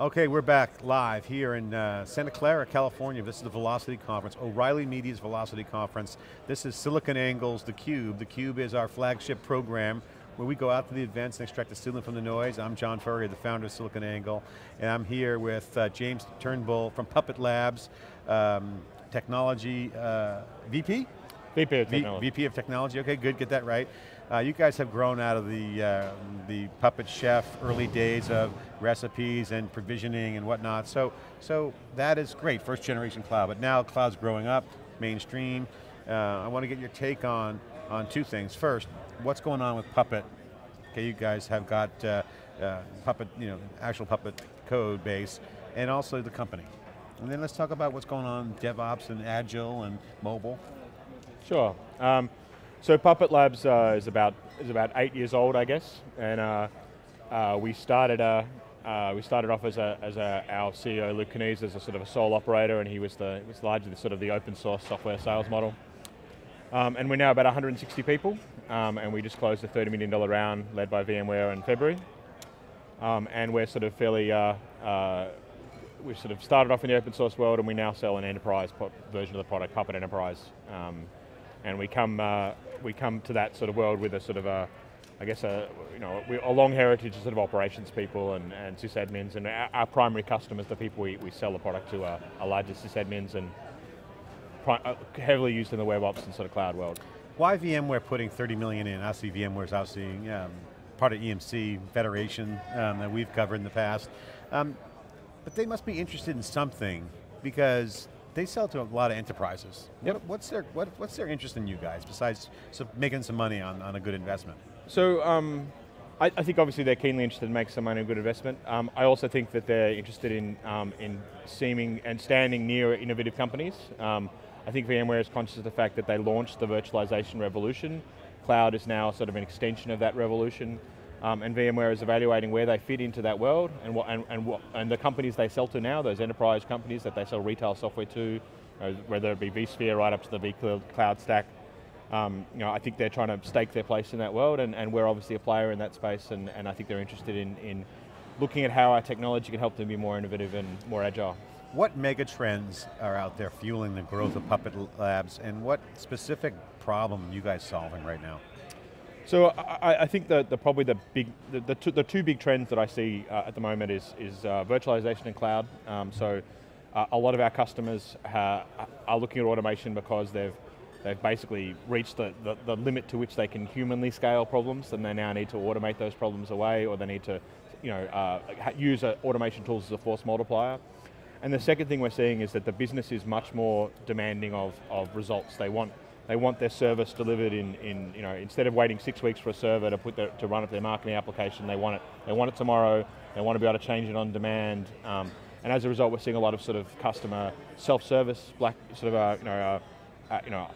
Okay, we're back live here in Santa Clara, California. This is the Velocity Conference, O'Reilly Media's Velocity Conference. This is SiliconANGLE's theCUBE. theCUBE is our flagship program where we go out to the events and extract the signal from the noise. I'm John Furrier, the founder of SiliconANGLE, and I'm here with James Turnbull from Puppet Labs, technology VP? VP of Technology. VP of Technology, okay, good, get that right. You guys have grown out of the Puppet Chef early days of recipes and provisioning and whatnot, so that is great, first generation cloud, but now cloud's growing up, mainstream. I want to get your take on two things. First, what's going on with Puppet? Okay, you guys have got Puppet, you know, actual Puppet code base, and also the company. And then let's talk about what's going on in DevOps and Agile and mobile. Sure. So Puppet Labs is about 8 years old, I guess, and we started off as our CEO Luke Kanies as a sort of a sole operator, and he was largely the sort of the open source software sales model. And we're now about 160 people, and we just closed a $30 million round led by VMware in February. And we're sort of fairly we sort of started off in the open source world, and we now sell an enterprise version of the product, Puppet Enterprise, and we come to that sort of world with a sort of a, I guess a, you know, a long heritage of sort of operations people and sysadmins, and our primary customers, the people we sell the product to, are larger sysadmins and heavily used in the WebOps and sort of cloud world. Why VMware putting 30 million in? I see VMware's out seeing part of EMC Federation that we've covered in the past, but they must be interested in something because they sell to a lot of enterprises. Yep. What's their interest in you guys besides making some money on a good investment? So I think obviously they're keenly interested in making some money on a good investment. I also think that they're interested in seeming and standing near innovative companies. I think VMware is conscious of the fact that they launched the virtualization revolution. Cloud is now sort of an extension of that revolution. And VMware is evaluating where they fit into that world and the companies they sell to now, those enterprise companies that they sell retail software to, whether it be vSphere right up to the vCloud stack. You know, I think they're trying to stake their place in that world, and we're obviously a player in that space, and I think they're interested in looking at how our technology can help them be more innovative and more agile. What mega trends are out there fueling the growth of Puppet Labs, and what specific problem are you guys solving right now? So I think probably the two big trends that I see at the moment is virtualization and cloud. So a lot of our customers are looking at automation because they've basically reached the limit to which they can humanly scale problems, and they now need to automate those problems away, or they need to, you know, use automation tools as a force multiplier. And the second thing we're seeing is that the business is much more demanding of results. They want their service delivered in you know, instead of waiting 6 weeks for a server to run up their marketing application, they want it tomorrow, they want to be able to change it on demand, and as a result we're seeing a lot of sort of customer self-service, I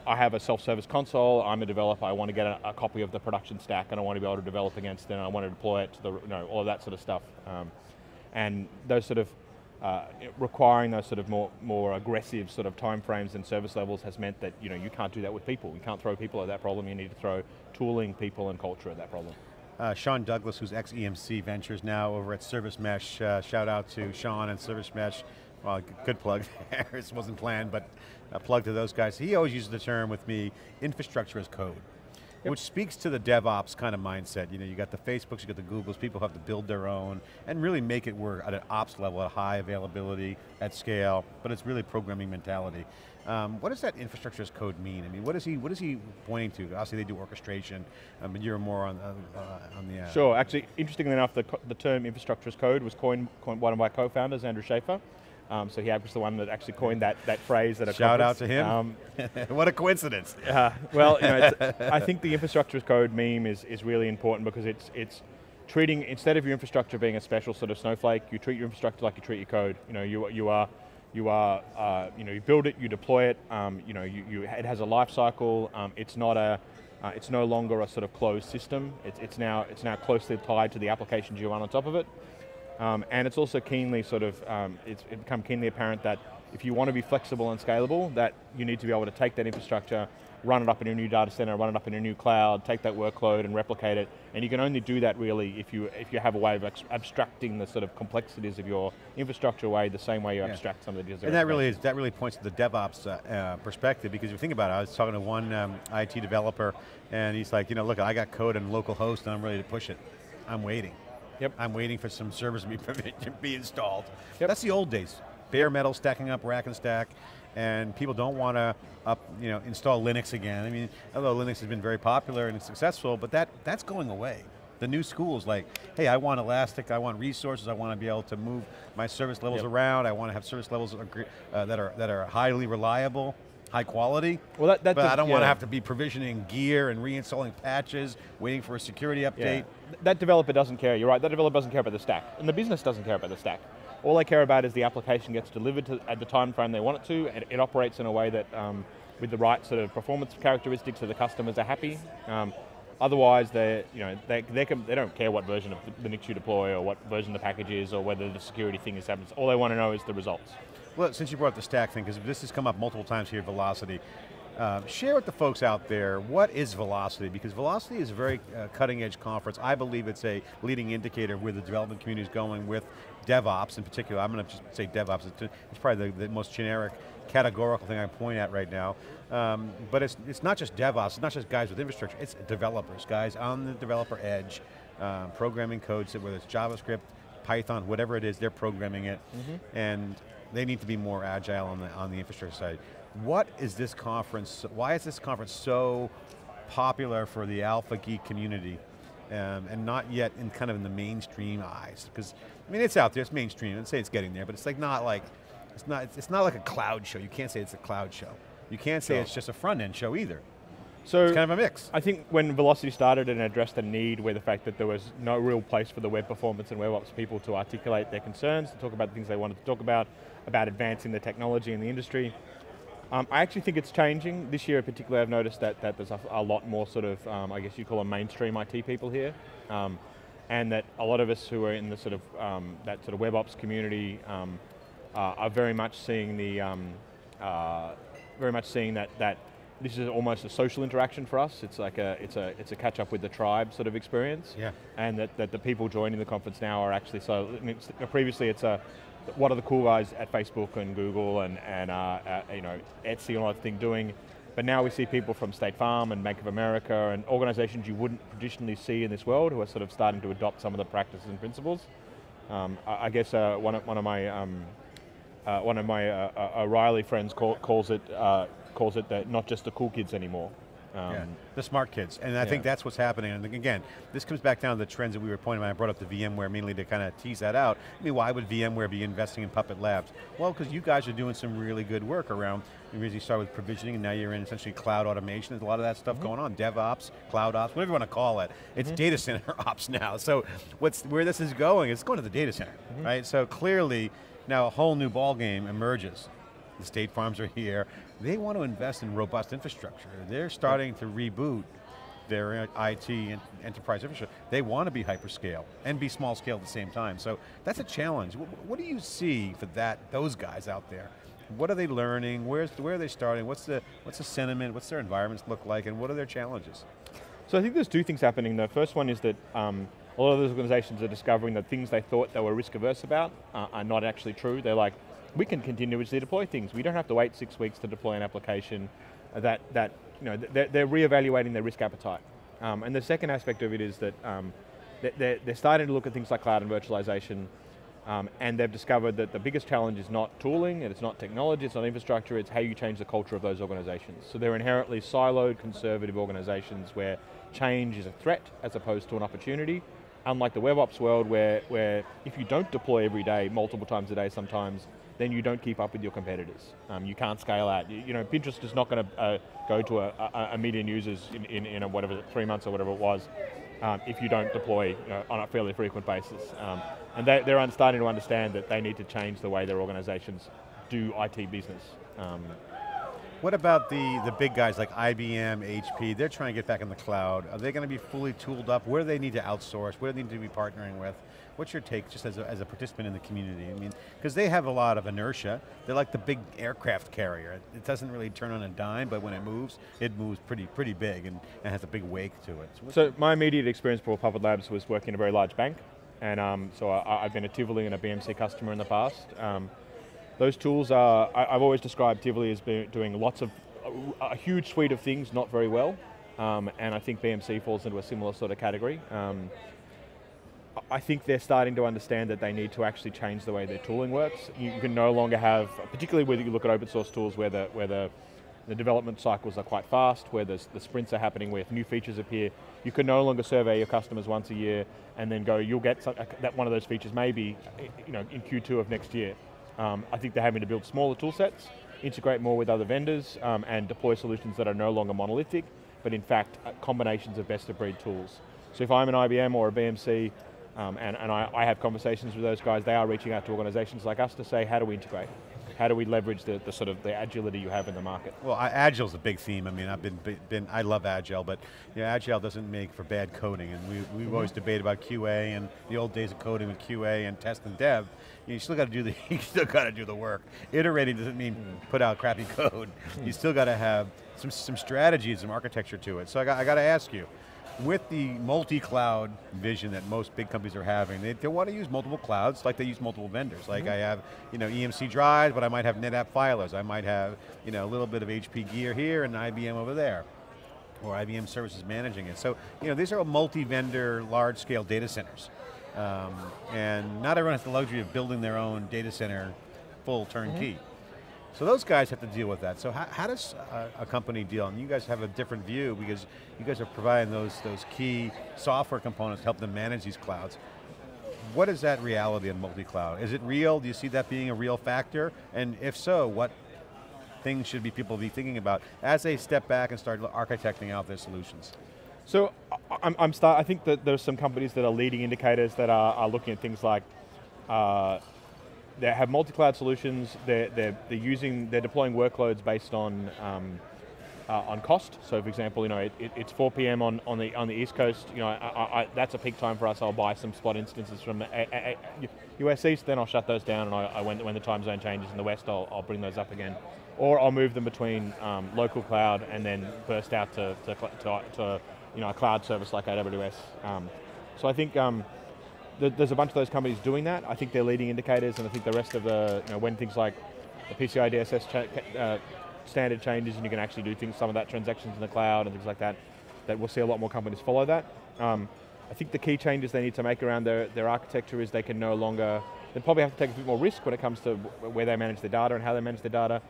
have a self-service console, I'm a developer, I want to get a copy of the production stack and I want to be able to develop against it and I want to deploy it to the, you know, all of that sort of stuff. And those sort of, requiring those sort of more aggressive sort of timeframes and service levels has meant that, you know, you can't do that with people. You can't throw people at that problem, you need to throw tooling, people and culture at that problem. Sean Douglas, who's ex-EMC Ventures, now over at Service Mesh, shout out to Sean and Service Mesh. Well, good plug there, this wasn't planned, but a plug to those guys. He always uses the term with me, infrastructure as code. Yep. Which speaks to the DevOps kind of mindset. You know, you got the Facebooks, you got the Googles, people have to build their own and really make it work at an ops level, at high availability, at scale, but it's really programming mentality. What does that infrastructure as code mean? I mean, what is he pointing to? Obviously they do orchestration, but you're more on the... Sure, actually, interestingly enough, the term infrastructure as code was coined one of my co-founders, Andrew Shafer. So he was the one that actually coined that phrase at a conference. Shout out to him. What a coincidence. Well, you know, I think the infrastructure as code meme is really important because it's treating, instead of your infrastructure being a special sort of snowflake, you treat your infrastructure like you treat your code. You know, you build it, you deploy it. You know, it has a life cycle. It's not a, it's no longer a sort of closed system. It's now closely tied to the applications you run on top of it. And it's also keenly sort of, it's become keenly apparent that if you want to be flexible and scalable, that you need to be able to take that infrastructure, run it up in a new data center, run it up in a new cloud, take that workload and replicate it, and you can only do that really if you have a way of abstracting the sort of complexities of your infrastructure away the same way you abstract some of the design. And that really points to the DevOps perspective, because if you think about it, I was talking to one IT developer, and he's like, you know, look, I got code in local host and I'm ready to push it. I'm waiting. Yep. I'm waiting for some servers to be installed. Yep. That's the old days. Bare metal, stacking up, rack and stack, and people don't want to install Linux again. I mean, although Linux has been very popular and successful, but that's going away. The new school's like, hey, I want elastic, I want resources, I want to be able to move my service levels around, I want to have service levels that are highly reliable, high quality, well, but I don't want to have to be provisioning gear and reinstalling patches, waiting for a security update. Yeah. That developer doesn't care, you're right, that developer doesn't care about the stack, and the business doesn't care about the stack. All they care about is the application gets delivered at the time frame they want it to, and it operates in a way that, with the right sort of performance characteristics so the customers are happy. Otherwise, they don't care what version of Linux you deploy or what version the package is or whether the security thing is happening. All they want to know is the results. Well, since you brought up the stack thing, because this has come up multiple times here at Velocity, share with the folks out there, what is Velocity? Because Velocity is a very cutting edge conference. I believe it's a leading indicator of where the development community is going with DevOps in particular. I'm going to just say DevOps, it's probably the most generic, categorical thing I can point at right now. But it's not just DevOps, it's not just guys with infrastructure, it's developers, guys on the developer edge, programming codes, whether it's JavaScript, Python, whatever it is, they're programming it. Mm-hmm. And they need to be more agile on the infrastructure side. What is this conference, why is this conference so popular for the alpha geek community and not yet in the mainstream eyes? Because, I mean, it's out there, it's mainstream, I'd say it's getting there, but it's not like a cloud show. You can't say it's a cloud show. You can't say it's just a front end show either. So it's kind of a mix. I think when Velocity started and addressed the need where the fact that there was no real place for the web performance and web ops people to articulate their concerns, to talk about the things they wanted to talk about advancing the technology in the industry, I actually think it's changing. This year in particular, I've noticed that there's a lot more sort of, I guess you'd call them mainstream IT people here. And that a lot of us who are in the sort of, that sort of web ops community are very much seeing the, that this is almost a social interaction for us. It's like it's a catch up with the tribe sort of experience. Yeah. And that the people joining the conference now are actually, previously it's a, what are the cool guys at Facebook and Google and Etsy and all that thing doing? But now we see people from State Farm and Bank of America and organizations you wouldn't traditionally see in this world who are sort of starting to adopt some of the practices and principles. I guess one of my O'Reilly friends calls it that not just the cool kids anymore. The smart kids, and I think that's what's happening. And again, this comes back down to the trends that we were pointing out. I brought up the VMware mainly to kind of tease that out. I mean, why would VMware be investing in Puppet Labs? Well, because you guys are doing some really good work around, you start with provisioning and now you're in essentially cloud automation. There's a lot of that stuff going on, DevOps, cloud ops, whatever you want to call it. It's data center ops now. So where this is going, it's going to the data center, right? So clearly, now a whole new ballgame emerges. The State Farms are here. They want to invest in robust infrastructure. They're starting to reboot their IT and enterprise infrastructure. They want to be hyperscale and be small scale at the same time. So that's a challenge. What do you see for those guys out there? What are they learning? Where are they starting? What's the sentiment? What's their environments look like? And what are their challenges? So I think there's two things happening. The first one is that a lot of those organizations are discovering that things they thought they were risk averse about are not actually true. They're like, we can continuously deploy things. We don't have to wait 6 weeks to deploy an application. They're reevaluating their risk appetite. And the second aspect of it is that they're starting to look at things like cloud and virtualization, and they've discovered that the biggest challenge is not tooling, and it's not technology, it's not infrastructure, it's how you change the culture of those organizations. So they're inherently siloed, conservative organizations where change is a threat as opposed to an opportunity, unlike the WebOps world where if you don't deploy every day, multiple times a day sometimes, then you don't keep up with your competitors. You can't scale out. Pinterest is not going to go to a million users in 3 months or whatever it was, if you don't deploy on a fairly frequent basis. And they're starting to understand that they need to change the way their organizations do IT business. What about the big guys like IBM, HP? They're trying to get back in the cloud. Are they going to be fully tooled up? Where do they need to outsource? Where do they need to be partnering with? What's your take, just as a participant in the community? I mean, because they have a lot of inertia. They're like the big aircraft carrier. It doesn't really turn on a dime, but when it moves pretty big and has a big wake to it. So my immediate experience before Puppet Labs was working in a very large bank, and so I've been a Tivoli and a BMC customer in the past. Those tools are, I've always described Tivoli as doing lots of, a huge suite of things not very well, and I think BMC falls into a similar sort of category. I think they're starting to understand that they need to actually change the way their tooling works. You can no longer have, particularly when you look at open source tools where the development cycles are quite fast, where the sprints are happening, where new features appear, you can no longer survey your customers once a year and then go, you'll get that one of those features maybe in Q2 of next year. I think they're having to build smaller tool sets, integrate more with other vendors, and deploy solutions that are no longer monolithic, but in fact, combinations of best of breed tools. So if I'm an IBM or a BMC, and I have conversations with those guys, they are reaching out to organizations like us to say, how do we integrate? How do we leverage the sort of the agility you have in the market? Well, Agile's a big theme. I mean, I love Agile, but you know, Agile doesn't make for bad coding, and we've always debated about QA and the old days of coding with QA and test and dev. You still got to do the, you still got to do the work. Iterating doesn't mean put out crappy code. You still got to have some strategies, some architecture to it. So I got to ask you, with the multi-cloud vision that most big companies are having, they want to use multiple clouds like they use multiple vendors. Like I have EMC drives, but I might have NetApp filers. I might have a little bit of HP gear here and IBM over there, or IBM services managing it. So these are multi-vendor, large-scale data centers. And not everyone has the luxury of building their own data center full turnkey. So those guys have to deal with that. So how does a company deal? And you guys have a different view because you guys are providing those key software components to help them manage these clouds. What is that reality in multi-cloud? Is it real? Do you see that being a real factor? And if so, what things should people be thinking about as they step back and start architecting out their solutions? So I think that there's some companies that are leading indicators that are looking at things like they have multi-cloud solutions. They're deploying workloads based on cost. So, for example, it's 4 p.m. on the East Coast. That's a peak time for us. I'll buy some spot instances from US East. Then I'll shut those down, and when the time zone changes in the West, I'll bring those up again, or I'll move them between local cloud and then burst out to a cloud service like AWS. So I think. There's a bunch of those companies doing that. I think they're leading indicators, and I think the rest of the, when things like the PCI DSS standard changes and you can actually do things, some of that transactions in the cloud and things like that, that we'll see a lot more companies follow that. I think the key changes they need to make around their architecture is they probably have to take a bit more risk when it comes to where they manage their data and how they manage their data.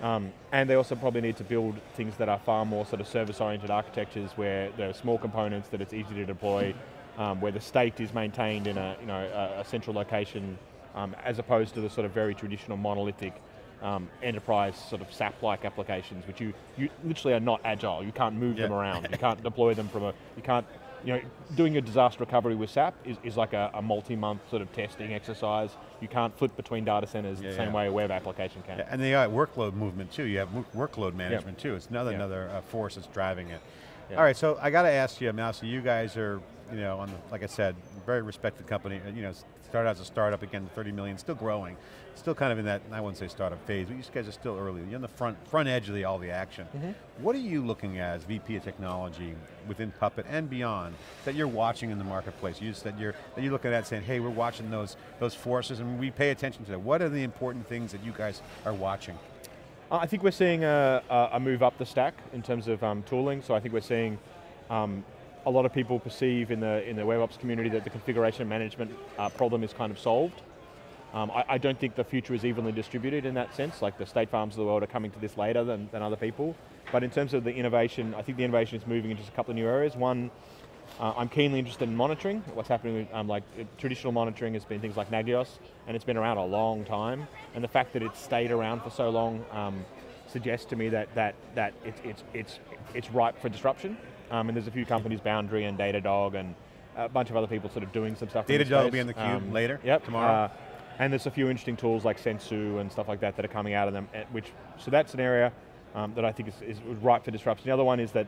And they also probably need to build things that are far more sort of service-oriented architectures where there are small components that it's easy to deploy. Where the state is maintained in a central location, as opposed to the sort of very traditional monolithic enterprise sort of SAP-like applications, which you literally are not agile. You can't move them around. You can't deploy them doing a disaster recovery with SAP is like a multi-month sort of testing exercise. You can't flip between data centers the same way a web application can. Yeah, and the workload movement too. You have workload management too. It's another force that's driving it. Yeah. All right, so I got to ask you now, so you guys are, like I said, very respected company, started out as a startup, again, 30 million, still growing, still kind of in that, I wouldn't say startup phase, but you guys are still early, you're on the front edge of all the action. What are you looking at as VP of technology within Puppet and beyond that you're watching in the marketplace? That you're looking at saying, hey, we're watching those forces and we pay attention to that. What are the important things that you guys are watching? I think we're seeing a move up the stack in terms of tooling, so I think we're seeing a lot of people perceive in the WebOps community that the configuration management problem is kind of solved. I don't think the future is evenly distributed in that sense, like the State Farms of the world are coming to this later than other people. But in terms of the innovation, I think the innovation is moving into just a couple of new areas. One, I'm keenly interested in monitoring, what's happening with traditional monitoring has been things like Nagios, and it's been around a long time. And the fact that it's stayed around for so long suggests to me that it's ripe for disruption. And there's a few companies, Boundary and Datadog and a bunch of other people sort of doing some stuff. Datadog will be in the theCUBE later, tomorrow. And there's a few interesting tools like Sensu and stuff like that are coming out of them, so that's an area. that I think is ripe for disruption. The other one is that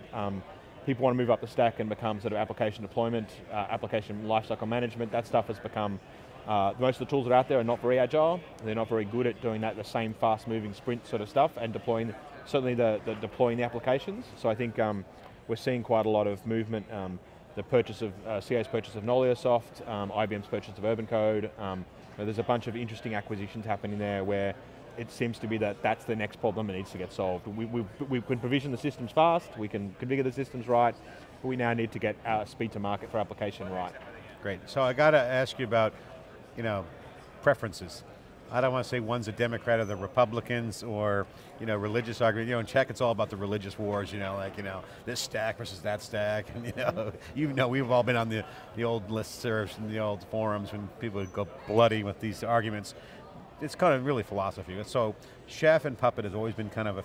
people want to move up the stack and become sort of application deployment, application lifecycle management. That stuff has become, most of the tools that are out there are not very agile. They're not very good at doing that, the same fast moving sprint sort of stuff and deploying, certainly the deploying the applications. So I think we're seeing quite a lot of movement. The purchase of, CA's purchase of Noliosoft, IBM's purchase of Urban Code. There's a bunch of interesting acquisitions happening there where it seems to be that that's the next problem that needs to get solved. We can provision the systems fast, we can configure the systems right, but we now need to get our speed to market for application right. Great, so I got to ask you about, you know, preferences. I don't want to say one's a Democrat or the Republicans or, you know, religious argument. You know, in Czech it's all about the religious wars, you know, like, you know, this stack versus that stack. And, you know, we've all been on the old listservs and the old forums when people would go bloody with these arguments. It's kind of really philosophy. So, Chef and Puppet has always been kind of a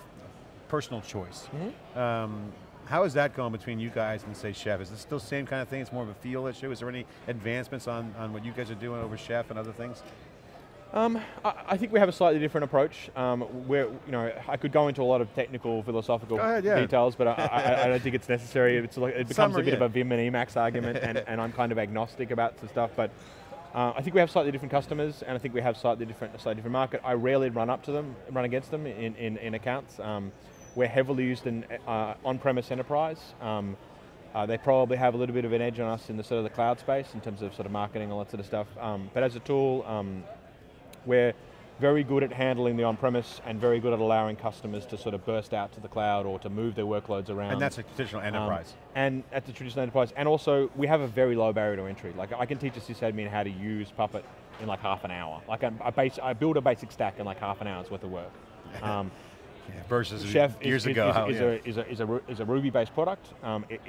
personal choice. Mm-hmm. How is that going between you guys and say Chef? Is this still the same kind of thing? It's more of a feel issue? Is there any advancements on what you guys are doing over Chef and other things? I think we have a slightly different approach. I could go into a lot of technical, philosophical details, but I don't think it's necessary. It's like, it becomes a bit of a Vim and Emacs argument, and I'm kind of agnostic about the stuff, but I think we have slightly different customers, and I think we have a slightly different market. I rarely run against them in accounts. We're heavily used in on-premise enterprise. They probably have a little bit of an edge on us in the sort of the cloud space in terms of sort of marketing and all that sort of stuff. But as a tool, we're very good at handling the on-premise and very good at allowing customers to sort of burst out to the cloud or to move their workloads around. And that's a traditional enterprise. And at the traditional enterprise, and also we have a very low barrier to entry. Like I can teach a sysadmin how to use Puppet in like half an hour. Like I build a basic stack in like half an hour's worth of work. Versus Chef years ago. is a Ruby-based product.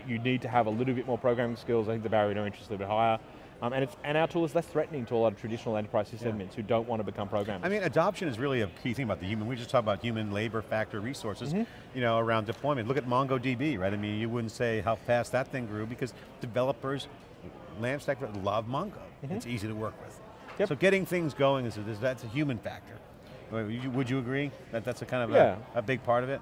You need to have a little bit more programming skills. I think the barrier to entry is a little bit higher. And our tool is less threatening to a lot of traditional enterprise sysadmins who don't want to become programmers. I mean, adoption is really a key thing about the human. We just talked about human labor factor resources, you know, around deployment. Look at MongoDB, right? I mean, you wouldn't say how fast that thing grew because developers, Lamb Stack, love Mongo. It's easy to work with. Yep. So getting things going, that's a human factor. Would you agree that that's a kind of a big part of it?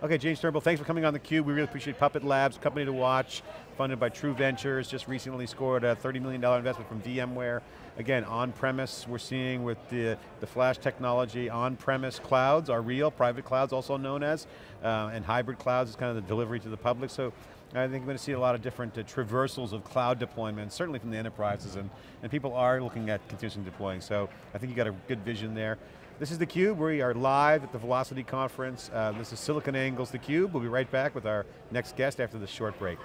Okay, James Turnbull, thanks for coming on theCUBE. We really appreciate Puppet Labs, company to watch, funded by True Ventures, just recently scored a $30 million investment from VMware. Again, on-premise, we're seeing with the flash technology, on-premise clouds are real, private clouds also known as, and hybrid clouds is kind of the delivery to the public. So I think we're going to see a lot of different traversals of cloud deployment, certainly from the enterprises, and people are looking at continuously deploying. So I think you got a good vision there. This is theCUBE, we are live at the Velocity Conference. This is SiliconANGLE's theCUBE. We'll be right back with our next guest after this short break.